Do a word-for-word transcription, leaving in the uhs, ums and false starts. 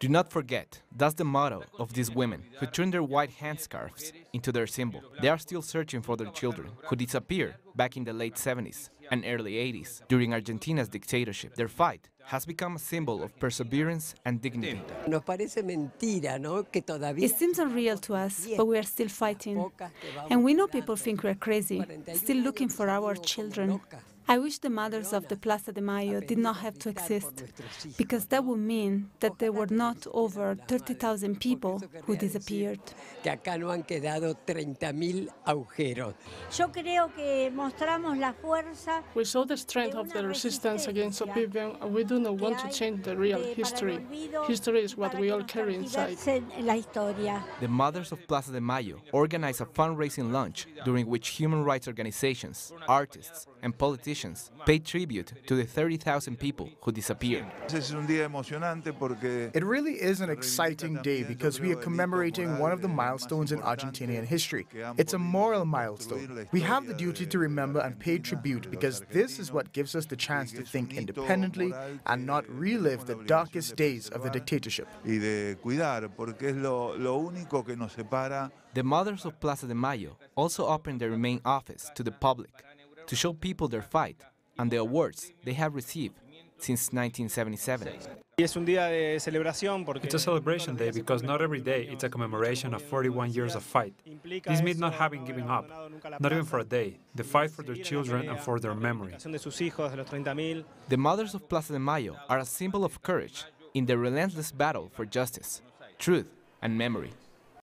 Do not forget, that's the motto of these women who turned their white handscarves into their symbol. They are still searching for their children, who disappeared back in the late seventies and early eighties during Argentina's dictatorship. Their fight has become a symbol of perseverance and dignity. It seems unreal to us, but we are still fighting. And we know people think we are crazy, still looking for our children. I wish the mothers of the Plaza de Mayo did not have to exist, because that would mean that there were not over thirty thousand people who disappeared. We saw the strength of the resistance against oblivion, and we do not want to change the real history. History is what we all carry inside. The mothers of Plaza de Mayo organized a fundraising lunch during which human rights organizations, artists, and politicians pay tribute to the thirty thousand people who disappeared. It really is an exciting day because we are commemorating one of the milestones in Argentinian history. It's a moral milestone. We have the duty to remember and pay tribute because this is what gives us the chance to think independently and not relive the darkest days of the dictatorship. The mothers of Plaza de Mayo also opened their main office to the public to show people their fight and the awards they have received since nineteen seventy-seven. It's a celebration day because not every day it's a commemoration of forty-one years of fight. This means not having given up, not even for a day, the fight for their children and for their memory. The mothers of Plaza de Mayo are a symbol of courage in the relentless battle for justice, truth, and memory.